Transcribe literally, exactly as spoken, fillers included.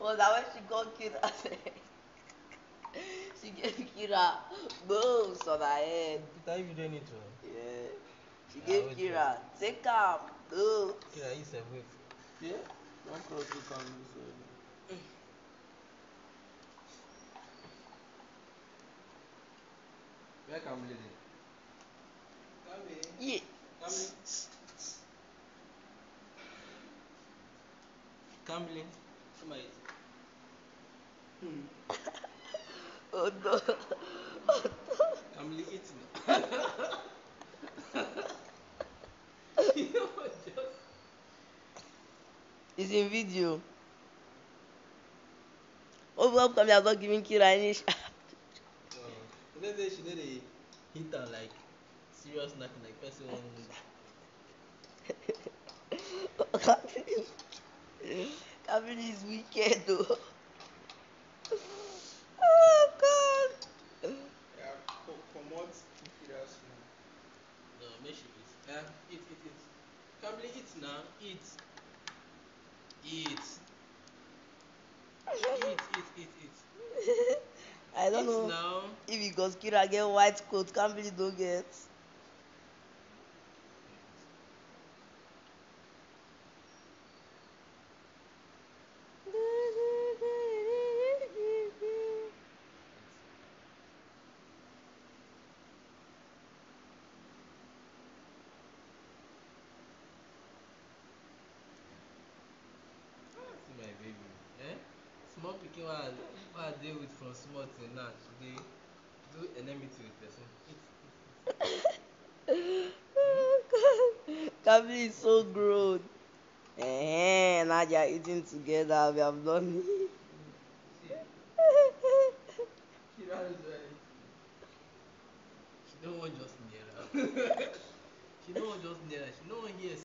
Well, that way she got Kira. She gave Kira boobs on her head. That you don't need to. Yeah. She yeah, gave Kira. Do. Take up boobs. Kira is a whip. Yeah? Don't close the camera. Where can we live? Yeah. Kambili. Kambili. Hmm. Oh no. Kambili eats now. It's in video. Oh, how come you are not giving Kira any shot? You know, she did a hit and like serious knocking, like person one would. Kambili is wicked though. Oh God. Yeah, promote Kira's food. No, make sure eat. Yeah, eat, eat, eat. Kambili, eat now. Eat. Eat. Eat, eat, eat, eat. I don't eat know now. If it goes Kira get white coat, Kambili don't get. Small picking one I deal with from small till now, they do enmity with person. Oh God, Kambili is so grown. Eh, now they are eating together. We have done it. She don't want just near her. She don't want just near her. She don't want here.